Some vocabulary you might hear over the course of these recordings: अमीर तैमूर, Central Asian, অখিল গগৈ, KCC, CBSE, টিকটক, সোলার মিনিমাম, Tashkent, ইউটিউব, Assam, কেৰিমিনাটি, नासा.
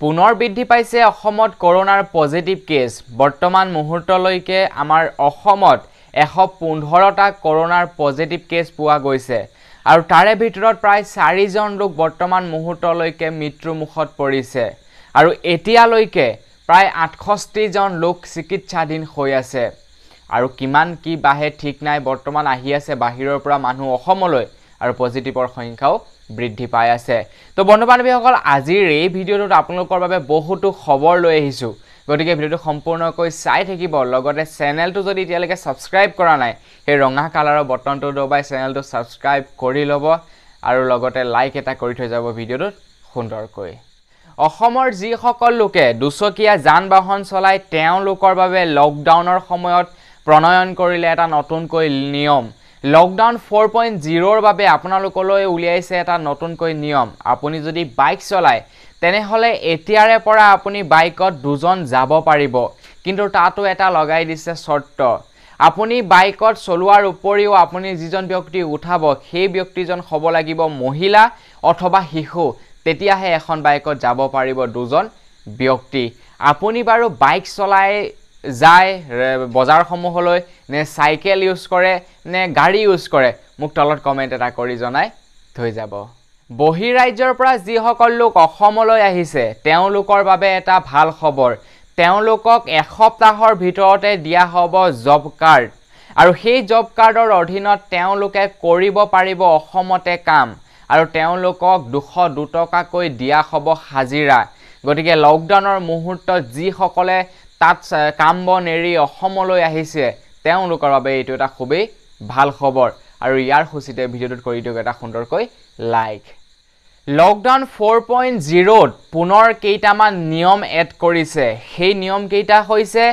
पुनर बृद्धि पाइसे असमत कोरोनार पजिटिव केस बर्तमान मुहूर्तলৈके आमार असमत 115टा कोरोनार पजिटिव केस पुआ गइसे आरु तारे भितरत प्राय 4 जन लोक बर्तमान मुहूर्तলৈके मृत्युमुखत परिसे आरु एतियाলৈके प्राय 68 जन लोक चिकित्साधीन होइ आसे आरु किमान की बाहे ठीक नाय। बर्तमान आहि आसे बाहिरर पुरा मानु असमलै आरु पजिटिवर संख्याओ बृद्धि पाई आसे। तो बंधु बान्धवी सकल आजिर ए भिडिओत आपनलोकर बारे बहुतो खबर লৈ আহিছো, गतिके भिडिओ सम्पूर्णकै चाइ থাকিব। লগতে चेनेलটো जदि इतिहालेके सबस्क्राइब करा नाय हे रंगा कालाৰৰ बटनটো दबाई चेनेलটো सबस्क्राइब কৰি ল'ব আৰু লগতে लाइक এটা কৰি থৈ যাব भिडिओটো সুন্দৰকৈ। অসমৰ যি সকল লোকে দুচকীয়া যান-বাহন চলাই তেওঁলোকৰ বাবে লকডাউনৰ সময়ত প্ৰণয়ন কৰিলে এটা নতুনকৈ নিয়ম। लकडाउन 4.0 বাবে আপোনালোকলৈ উলিয়াইছে এটা নতুনকৈ নিয়ম। আপুনি যদি বাইক চলায় তেনেহলে এতিয়াৰে পৰা আপুনি বাইকত দুজন যাব পাৰিব, কিন্তু তাতো এটা লগাই দিছে শর্ত। আপুনি বাইকত চলোৱাৰ উপৰিও আপুনি যিজন ব্যক্তি উঠাব সেই ব্যক্তিজন হ'ব লাগিব মহিলা অথবা শিশু, তেতিয়াহে এখন বাইকত যাব পাৰিব দুজন ব্যক্তি। আপুনি বাৰু বাইক চলাই जाए बजार समूहले ने साइकेल यूज करे ने गाड़ी यूज करे मुख तलत कमेंट एटा करि जनाय थई जाब। बहिराज्यर परा जी हकल लोक असमलै आहिसे तेओलोकर बारे एटा भाल खबर। तेओलोকক एसप्ताहर भितरते दिया हब जब कार्ड आरु हेई जब कार्डर अधीनत तेओलोके करिब पारिब असमते काम आरु तेओलोকক 202 टकाकै दिया हब हाजिरा। गतिके लकडाउनर मुहूर्तत जी हकले तात काम बन एरि असमलै आहिसे तेओलोकर বাবে এটো এটা খুবই ভাল খবৰ আৰু ইয়াৰ খুচিতে ভিডিঅ'টোত কৰি দিওক এটা সুন্দৰকৈ লাইক। লকডাউন 4.0ত পুনৰ কেইটামান নিয়ম এড কৰিছে। সেই নিয়ম কেইটা হৈছে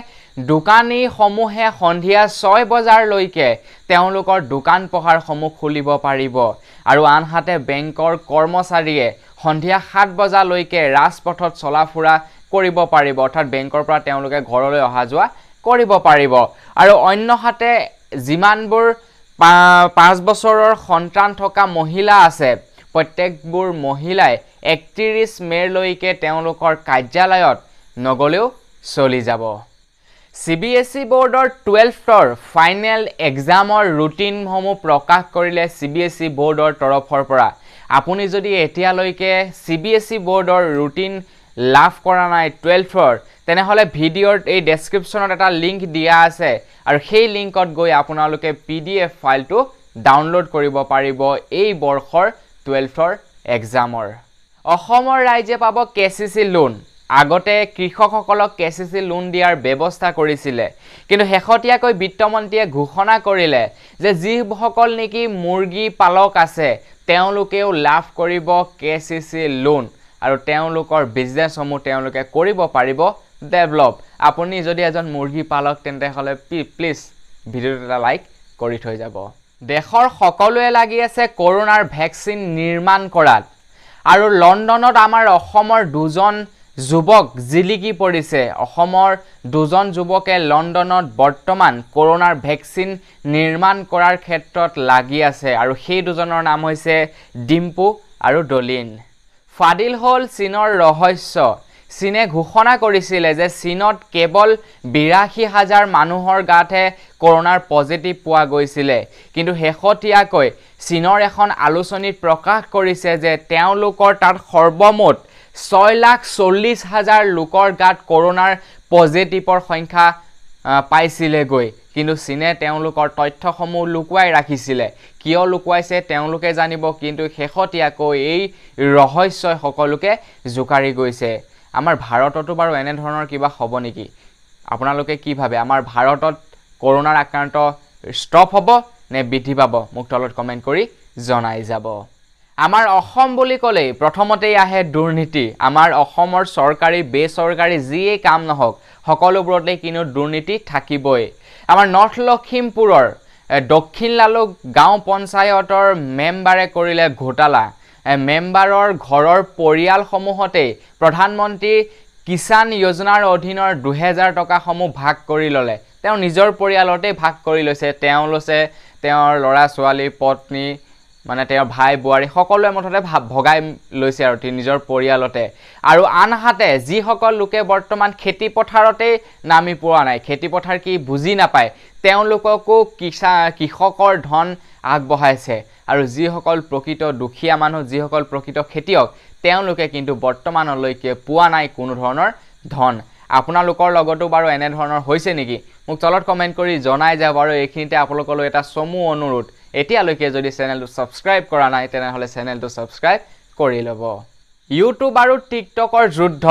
দোকানী সমূহে সন্ধিয়া 6 বজাৰ লৈকে তেওঁলোকৰ দোকান পহাৰ সমূহ খুলিব পাৰিব আৰু আনহাতে বেংকৰ কৰ্মচাৰীয়ে সন্ধিয়া 7 বজা লৈকে ৰাজপথত চলাফুৰা কৰিব পাৰিব, অর্থাৎ বেংকৰ পৰা তেওঁলোকে ঘৰলৈ অহা যোৱা কৰিব পাৰিব। আৰু অন্যহাতে জিমানবোৰ 5 বছৰৰ সন্তান থকা মহিলা আছে প্ৰত্যেকবোৰ মহিলাই 31 মে লৈকে তেওঁলোকৰ কাৰ্যালয়ত নগলেও চলি যাব। CBSE বোর্ডৰ 12ৰ ফাইনেল এক্সামৰ ৰুটিন সমূহ প্ৰকাশ কৰিলে CBSE বোর্ডৰ তৰফৰ পৰা। আপুনি যদি এতিয়ালৈকে CBSE বোর্ডৰ ৰুটিন लाभ करा ना 12ৰ तेनेहले भिडिओर ए डेस्क्रिप्शनत एटा लिंक दिया आसे आरु हेई लिंकत गई आपनालोके PDF फाइलटु डाउनलोड करिब पारिबो ए बर्षर 12ৰ एग्जामर। असমৰ राज्ये पाब KCC लोन। आगते कृषकসকলক KCC लोन दियार व्यवस्था करिसिले, किन्तु हेखतियाकै वित्तमन्त्रीয়ে घोषणा करिले जे जिहकल नेकि मुर्गी पालक आसे तेओलोकेও लाभ करिब KCC लोन आरो तेओलोकर बिजनेस समूह तेओलोके करिब पारिब डेभलप। आपुनी जदि एजन मुर्गी पालक तेंते हले प्लीज भिडिओटा लाइक करि थई जाब। देशर सकलोए लागि आसे कोरोनार भैक्सिन निर्माण करात आरो लंडनत आमार असমৰ दुजन युवक जिलिकी परिसे। असমৰ दुजन युवके लंडनत बर्तमान कोरोनार भैक्सिन निर्माण करार क्षेत्रत लागि आसे आरो हेई दुजনৰ नाम হৈছে डिम्पु आरो डलिन। फादिल हल चीनर रहस्य। चीने घोषणा करिसिले जे चीनत केवल 82,000 मानुहर गाथे कोरोनार पजिटिव पुआ गइसिले, किन्तु हेखतियाकै चीनर एखन आलोचनीत प्रकाश करिसे जे तेओलोकर तात सर्वमुठ 6,40,000 लोकर गात कोरोनार पजिटिवर संख्या पाइसिले गय, किन्तु चीने तेओलोकर तथ्यसमूह लुकुवाई राखिसिले। किय लुकुवाइसे तेओलोके जानिब, किन्तु हेखतियाकै एई रहस्य सकलोके जुकारी गइसे। आमार भारततो बारु एने धৰণৰ किबा হ'ব नेকি? আপোনালোকে কি ভাবে आमार भारतत कोरोनार আক্ৰান্ত স্টপ হ'ব নে বৃদ্ধি পাব? মোক তলত কমেন্ট কৰি জনাই যাব। आमार असम बुली कले प्रथमते आहे दुर्नीति। आमार असमर सरकारी बेसरकारी जिए काम नहक सकलोबुरते किनो दुर्नीति थाकिबई। आमार नर्थ लखीमपुरर दक्षिण लालुक गाँव पंचायतर मेम्बारे करिले घोटाला। मेम्बारर घरर परियाल समूहते प्रधानमंत्री किसान योजनार अधीनर 2000 टका समूह भाग करि लले। तेओ निजर परियालते भाग करि लैसे। तेओ लरा छोवाली पत्नी माने तेर भाई बुआरी सकलोए मुठते भगाई लैसे आरो निजर परियालते आरो आन हाते जी सकल लोके बर्तमान खेती पथारते नामी परा नाय खेती पथार की बुझी नापाय तेनलोकको कृषकर धन आगबहायसे आरो जी सकल प्रकृत दुखिया मानुह जी सकल प्रकृत खेतियक तेनलोके किन्तु बर्तमानলৈকে पुआ नाय कोनो धৰণৰ धन আপোনালোকৰ লগতো বাৰু এনে ধৰণৰ হৈছে নেকি মোক তলত কমেন্ট কৰি জনাই যাওক আৰু এইখিনিতে আপোনালোকলৈ এটা চমু অনুৰোধ এতিয়ালৈকে যদি চেনেলটো সাবস্ক্রাইব কৰা নাই তেনেহলে চেনেলটো সাবস্ক্রাইব কৰি লব ইউটিউব আৰু টিকটকৰ যুদ্ধ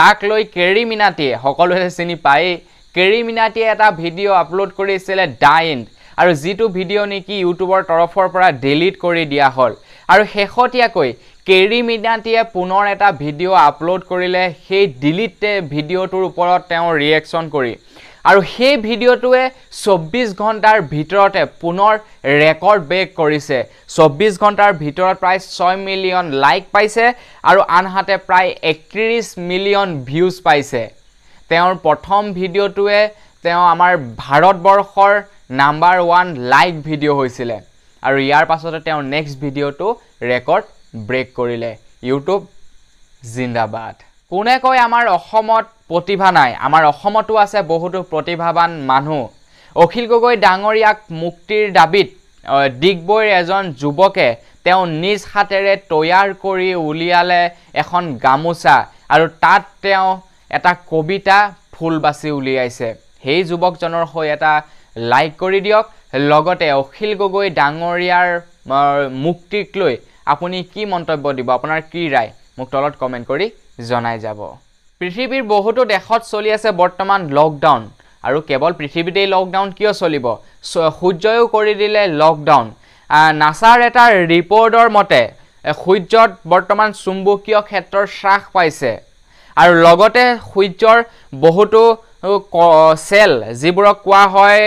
তাক লৈ কেৰিমিনাটিয়ে সকলোৱে চিনি পায় কেৰিমিনাটিয়ে এটা ভিডিও আপলোড কৰিছিল ডাইন আৰু যিটো ভিডিও নেকি ইউটিউবৰ তৰফৰ পৰা ডিলিট কৰি দিয়া হল আৰু শেহতীয়াকৈ কেৰিমিনাটিয়ে পুনৰ এটা ভিডিও আপলোড কৰিলে সেই ডিলিট ভিডিওটোৰ ওপৰত তেওঁ ৰিঅ্যাকশন কৰি আৰু সেই ভিডিওটোৱে 24 ঘণ্টাৰ ভিতৰতে পুনৰ ৰেকৰ্ড ব্ৰেক কৰিছে 24 ঘণ্টাৰ ভিতৰত প্ৰায় 6 মিলিয়ন লাইক পাইছে আৰু আনহাতে প্ৰায় 31 মিলিয়ন ভিউজ পাইছে তেওঁৰ প্ৰথম ভিডিওটোৱে তেওঁ আমাৰ ভাৰতবৰ্ষৰ নাম্বাৰ 1 লাইক ভিডিও হৈছিল আৰু ইয়াৰ পাছতে তেওঁ নেক্সট ভিডিওটো ৰেকৰ্ড ब्रेक करिले यूट्यूब जिंदाबाद कोने कय आमार अहोमत प्रतिभा नाय आमार अहोमतो आसे बहुतो प्रतिभावान मानुह अखिल गगৈ डांगरियाक मुक्तिर दाबीत डिगबৈৰ এজন যুৱকে তেওঁ নিজ হাতেৰে তৈয়াৰ কৰি উলিয়ালে এখন গামোচা আৰু তাত তেওঁ এটা কবিতা ফুল বাছি উলিয়াইছে সেই যুৱকজনৰ হৈ এটা লাইক কৰি দিয়ক লগতে অখিল গগৈ ডাঙৰিয়াৰ মুক্তিক লৈ आपुनी की मंतव्य दिब आपनार की राय मोक तलत कमेंट करी जनाय जाब पृथिबीर बहुतो देशत चलि आछे बर्तमान लकडाउन आरु केवल पृथिबीतेই लकडाउन किय चलिब सूर्ययो करि दिले लकडाउन नासार एटा रिपोर्टर मते सूर्यत बर्तमान चुम्बकीय क्षेत्ৰৰ ह्रास पाइছে आरु লগতে सूर्যৰ बहुतो सेल जिबुर कोৱা হয়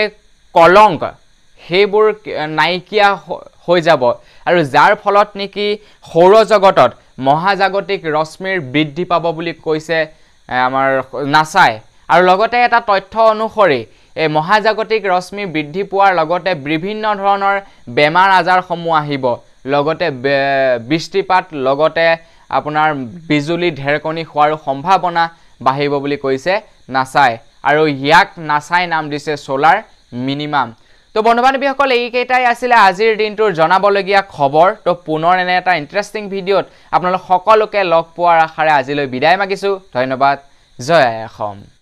কলংক हेबुर नाइकिया हो जाब आरु जार फलत नेकी सौरजगतत महाजागतिक रश्मिर बृद्धि पाब बुली कइसे आमार नासाय आरु लगते एटा तथ्य अनुसरि ए महाजागतिक रश्मि बृद्धि पुआर लगते विभिन्न धৰণৰ बेमार आजार समूह आहिब लगते बृष्टिपात लगते आपनार बिजुली ढेरकनी होৱাৰ সম্ভাৱনা বাহিব বুলি কইছে নাসায় आरु याक नासाय नाम दिसे सोलार मिनिमाम तो बन्धुबान्धवीসকল এইকেইটাই আছিল আজিৰ দিনটোৰ জনাবলগীয়া খবৰ তো পুনৰ এনে এটা ইন্টাৰেষ্টিং ভিডিঅ'ত আপোনালোক সকলোকে লগ পোৱাৰ আশাৰে আজিলৈ বিদায় মাগিছো ধন্যবাদ জয় অসম।